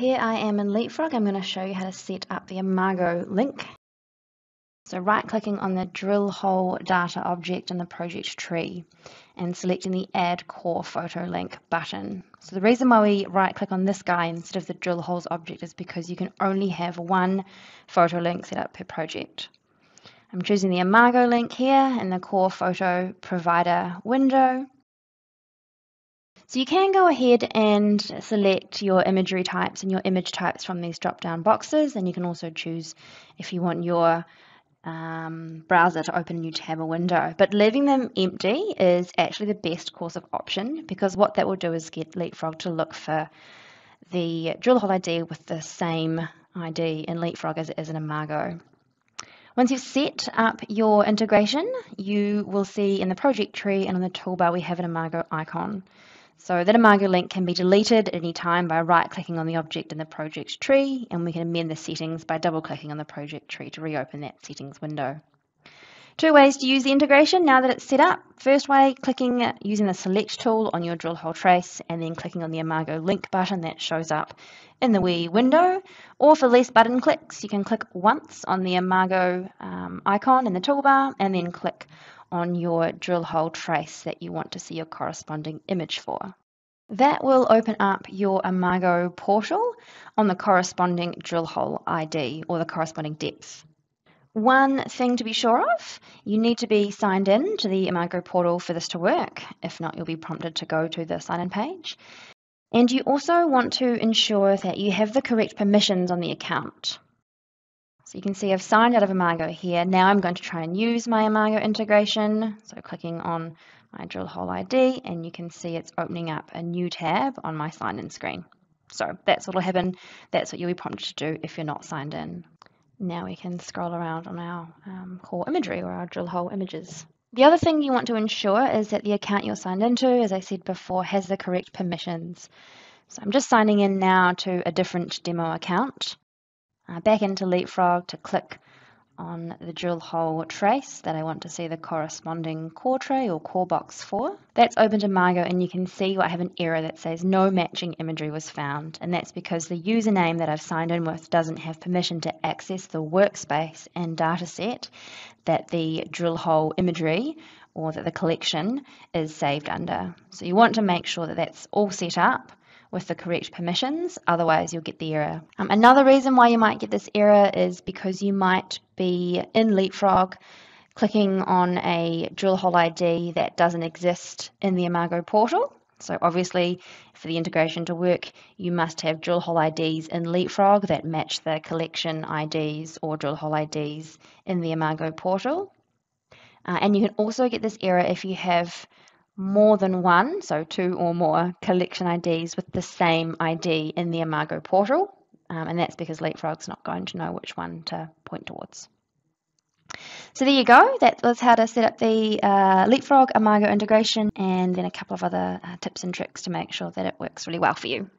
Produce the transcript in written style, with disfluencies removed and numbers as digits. Here I am in LeapFrog. I'm going to show you how to set up the Imago link. So right-clicking on the drill hole data object in the project tree and selecting the Add Core Photo Link button. So the reason why we right-click on this guy instead of the drill holes object is because you can only have one photo link set up per project. I'm choosing the Imago link here in the Core Photo Provider window. So you can go ahead and select your imagery types and your image types from these drop-down boxes, and you can also choose if you want your browser to open a new tab or window. But leaving them empty is actually the best course of option, because what that will do is get LeapFrog to look for the drill hole ID with the same ID in LeapFrog as it is in Imago. Once you've set up your integration, you will see in the project tree and on the toolbar we have an Imago icon. So that Imago link can be deleted at any time by right-clicking on the object in the project tree, and we can amend the settings by double-clicking on the project tree to reopen that settings window. Two ways to use the integration now that it's set up. First way, clicking using the Select tool on your drill hole trace and then clicking on the Imago link button that shows up in the Wii window. Or for less button clicks, you can click once on the Imago icon in the toolbar and then click on your drill hole trace that you want to see your corresponding image for. That will open up your Imago portal on the corresponding drill hole ID or the corresponding depth. One thing to be sure of, you need to be signed in to the Imago portal for this to work. If not, you'll be prompted to go to the sign in page. And you also want to ensure that you have the correct permissions on the account. So you can see I've signed out of Imago here. Now I'm going to try and use my Imago integration. So clicking on my drill hole ID, and you can see it's opening up a new tab on my sign-in screen. So that's what will happen. That's what you'll be prompted to do if you're not signed in. Now we can scroll around on our core imagery or our drill hole images. The other thing you want to ensure is that the account you're signed into, as I said before, has the correct permissions. So I'm just signing in now to a different demo account. Back into LeapFrog to click on the drill hole trace that I want to see the corresponding core tray or core box for. That's opened Imago, and you can see I have an error that says no matching imagery was found, and that's because the username that I've signed in with doesn't have permission to access the workspace and dataset that the drill hole imagery or that the collection is saved under. So you want to make sure that that's all set up with the correct permissions, otherwise you'll get the error. Another reason why you might get this error is because you might be in LeapFrog clicking on a drill hole ID that doesn't exist in the Imago portal. So obviously for the integration to work, you must have drill hole IDs in LeapFrog that match the collection IDs or drill hole IDs in the Imago portal. And you can also get this error if you have more than one, so two or more, collection IDs with the same ID in the Imago portal, and that's because LeapFrog's not going to know which one to point towards. So there you go, that was how to set up the LeapFrog Imago integration, and then a couple of other tips and tricks to make sure that it works really well for you.